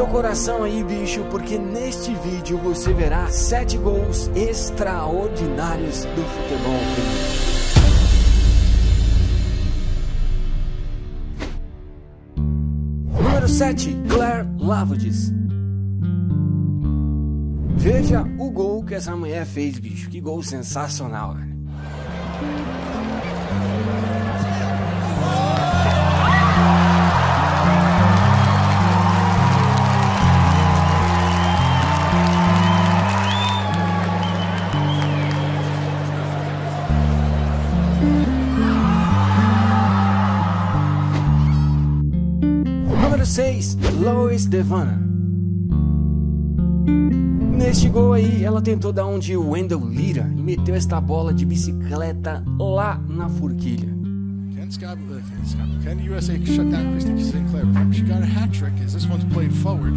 teu coração aí, bicho, porque neste vídeo você verá 7 gols extraordinários do futebol feminino. Número 7, Claire Lavudis. Veja o gol que essa mulher fez, bicho. Que gol sensacional, cara. Número 6, Lois De Vanna. Neste gol aí, ela tentou dar um de Wendell Lira e meteu esta bola de bicicleta lá na forquilha. Can the USA shut down Christine Sinclair? She got a hat trick as this one's played forward.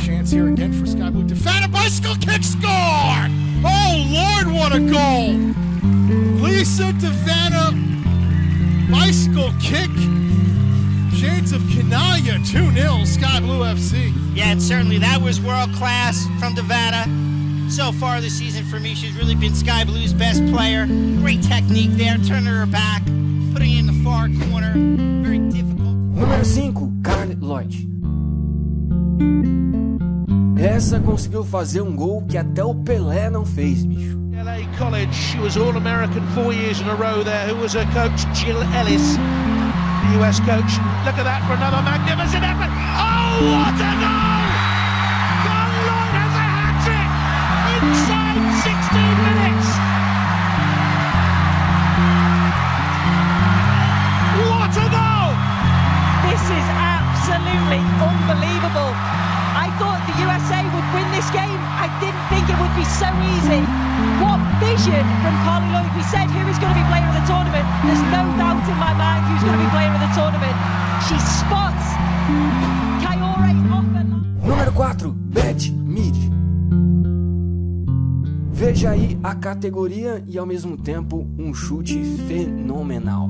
Chance here again for Sky Blue De Vanna. Bicycle kick, score! Oh Lord, what a goal! Lisa De Vanna, bicycle kick. Shades of Kinaia, 2-0, Sky Blue FC. Yeah, and certainly that was world class from De Vanna. So far this season for me, she's really been Sky Blue's best player. Great technique there, turning her back, putting it in the far corner. Very difficult. Número 5, Carli Lloyd. Essa conseguiu fazer um gol que até o Pelé não fez, bicho. L.A. College, she was All-American 4 years in a row there. Who was her coach? Jill Ellis. U.S. coach. Look at that for another magnificent effort. Oh, what a goal! Carli Lloyd has a hat-trick inside 16 minutes. What a goal! This is absolutely unbelievable. I thought the USA would win this game. I didn't think it would be so easy. What vision from Carli Lloyd. We said who is going to be player of the tournament. There's no doubt in my mind who's going to be player of the tournament. She spots Kaiore off the line. Número 4, Beth Mead. Veja aí a categoria e ao mesmo tempo um chute fenomenal.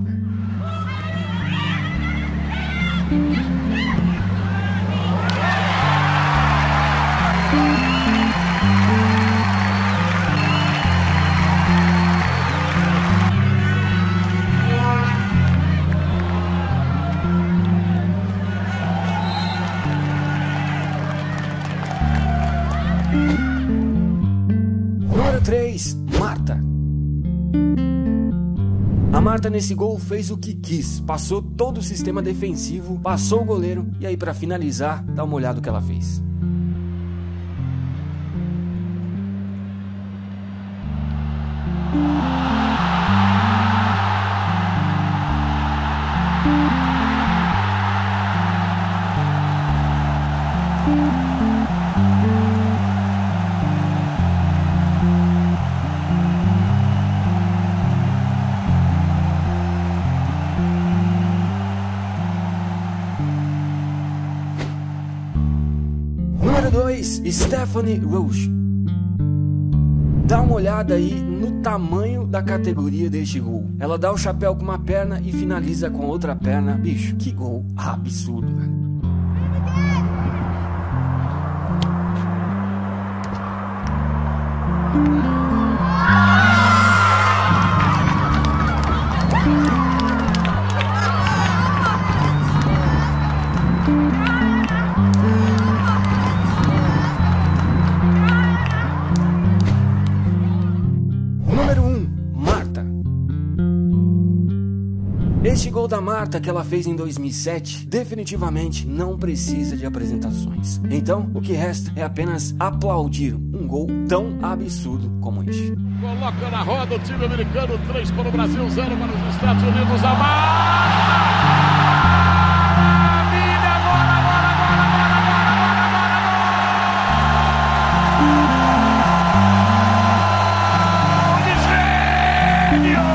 Número 3, Marta. A Marta nesse gol fez o que quis, passou todo o sistema defensivo, passou o goleiro e aí para finalizar, dá uma olhada o que ela fez. Número 2, Stephanie Roche. Dá uma olhada aí no tamanho da categoria deste gol. Ela dá o chapéu com uma perna e finaliza com outra perna. Bicho, que gol absurdo, velho. Número 1, Marta. Este gol da Marta que ela fez em 2007 definitivamente não precisa de apresentações. Então, o que resta é apenas aplaudir um gol tão absurdo como este. Coloca na roda o time americano, 3 para o Brasil, 0 para os Estados Unidos. A Marta! Yeah.